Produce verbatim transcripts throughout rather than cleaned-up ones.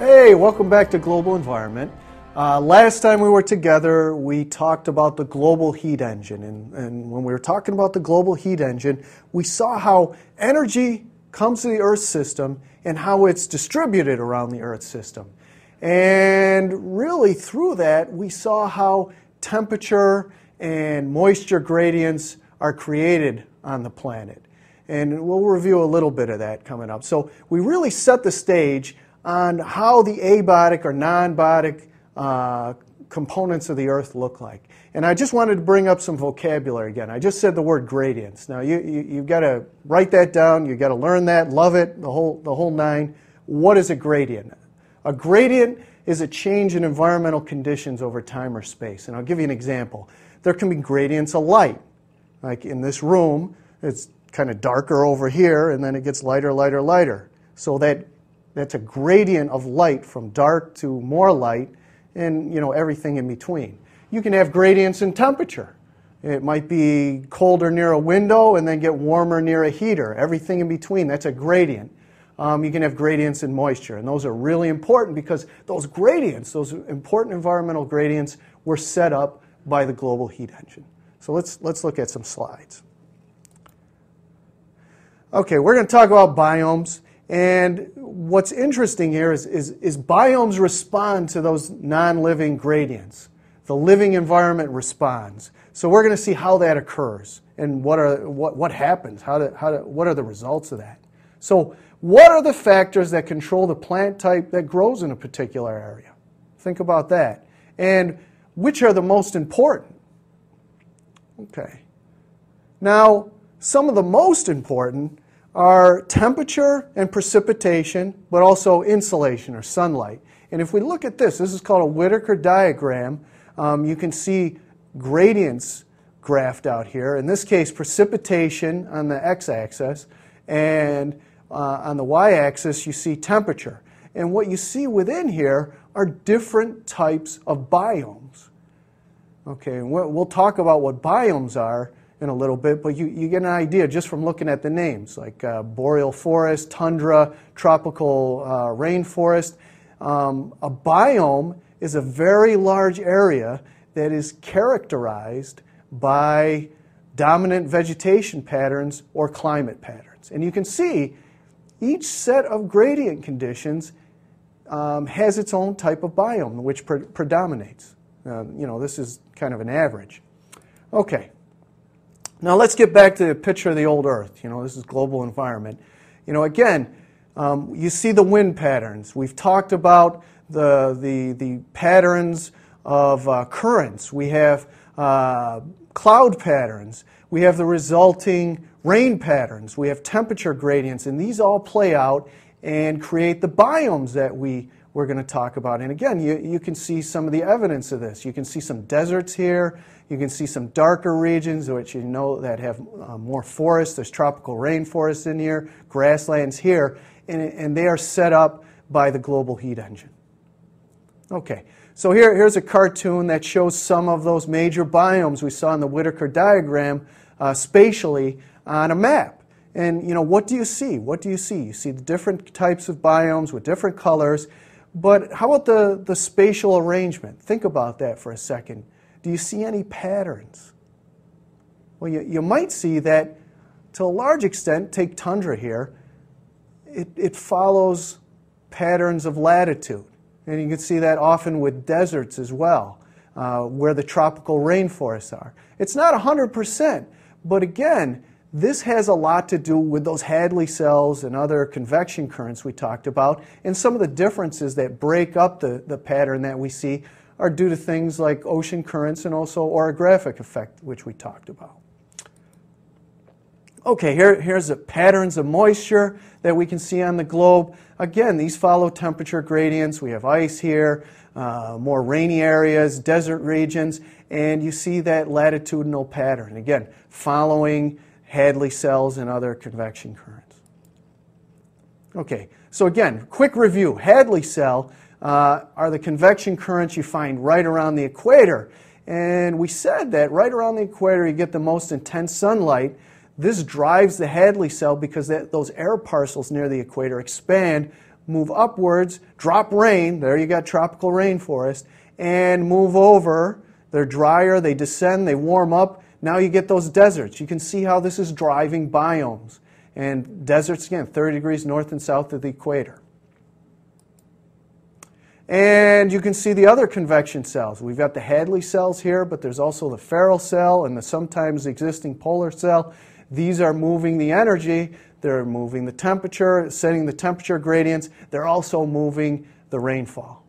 Hey, welcome back to Global Environment. Uh, last time we were together, we talked about the global heat engine. And, and when we were talking about the global heat engine, we saw how energy comes to the Earth system and how it's distributed around the Earth system. And really through that, we saw how temperature and moisture gradients are created on the planet. And we'll review a little bit of that coming up. So we really set the stage on how the abiotic or non-biotic uh, components of the Earth look like. And I just wanted to bring up some vocabulary again. I just said the word gradients. Now you, you, you've got to write that down. You've got to learn that, love it, the whole, the whole nine. What is a gradient? A gradient is a change in environmental conditions over time or space. And I'll give you an example. There can be gradients of light. Like in this room, it's kind of darker over here, and then it gets lighter, lighter, lighter. So that that's a gradient of light from dark to more light, and you know, everything in between. You can have gradients in temperature. It might be colder near a window and then get warmer near a heater. Everything in between, that's a gradient. Um, you can have gradients in moisture, and those are really important because those gradients, those important environmental gradients, were set up by the global heat engine. So let's, let's look at some slides. Okay, we're going to talk about biomes. And what's interesting here is, is, is biomes respond to those non-living gradients. The living environment responds. So we're going to see how that occurs and what, are, what, what happens, how do, how do, what are the results of that. So what are the factors that control the plant type that grows in a particular area? Think about that. And which are the most important? Okay. Now, some of the most important are temperature and precipitation, but also insolation or sunlight. And if we look at this, this is called a Whittaker diagram. Um, you can see gradients graphed out here. In this case, precipitation on the x-axis, and uh, on the y-axis you see temperature. And what you see within here are different types of biomes. Okay, and we'll talk about what biomes are in a little bit, but you, you get an idea just from looking at the names, like uh, boreal forest, tundra, tropical uh, rainforest. Um, a biome is a very large area that is characterized by dominant vegetation patterns or climate patterns. And you can see each set of gradient conditions um, has its own type of biome which pre predominates. Uh, you know, this is kind of an average. Okay, now let's get back to the picture of the old Earth. You know, this is global environment. You know, again, um, you see the wind patterns. We've talked about the, the, the patterns of uh, currents. We have uh, cloud patterns. We have the resulting rain patterns. We have temperature gradients, and these all play out and create the biomes that we we're going to talk about. And again, you, you can see some of the evidence of this. You can see some deserts here. You can see some darker regions, which you know that have uh, more forests. There's tropical rainforests in here, grasslands here, and, and they are set up by the global heat engine. Okay, so here, here's a cartoon that shows some of those major biomes we saw in the Whittaker diagram uh, spatially on a map. And you know, what do you see? What do you see? You see the different types of biomes with different colors. But how about the, the spatial arrangement? Think about that for a second. Do you see any patterns? Well, you, you might see that to a large extent, take tundra here, it, it follows patterns of latitude. And you can see that often with deserts as well, uh, where the tropical rainforests are. It's not one hundred percent, but again, this has a lot to do with those Hadley cells and other convection currents we talked about, and some of the differences that break up the, the pattern that we see are due to things like ocean currents and also orographic effect, which we talked about. Okay, here, here's the patterns of moisture that we can see on the globe. Again, these follow temperature gradients. We have ice here, uh, more rainy areas, desert regions, and you see that latitudinal pattern, again, following Hadley cells and other convection currents. Okay, so again, quick review. Hadley cell uh, are the convection currents you find right around the equator. And we said that right around the equator you get the most intense sunlight. This drives the Hadley cell because that, those air parcels near the equator expand, move upwards, drop rain, there you got tropical rainforest, and move over, they're drier, they descend, they warm up, now you get those deserts. You can see how this is driving biomes. And deserts, again, thirty degrees north and south of the equator. And you can see the other convection cells. We've got the Hadley cells here, but there's also the Ferrel cell and the sometimes existing polar cell. These are moving the energy. They're moving the temperature, setting the temperature gradients. They're also moving the rainfall.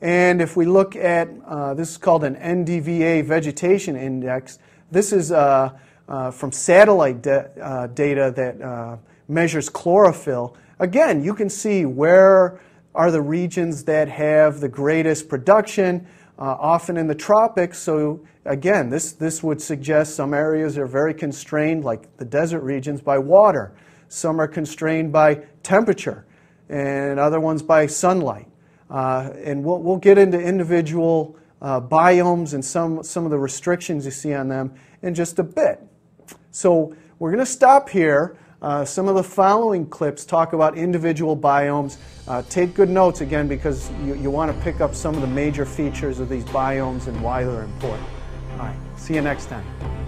And if we look at, uh, this is called an N D V I vegetation index. This is uh, uh, from satellite da uh, data that uh, measures chlorophyll. Again, you can see where are the regions that have the greatest production, uh, often in the tropics. So again, this, this would suggest some areas are very constrained, like the desert regions, by water. Some are constrained by temperature, and other ones by sunlight. Uh, and we'll, we'll get into individual uh, biomes and some, some of the restrictions you see on them in just a bit. So we're going to stop here. Uh, some of the following clips talk about individual biomes. Uh, take good notes, again, because you, you want to pick up some of the major features of these biomes and why they're important. All right, see you next time.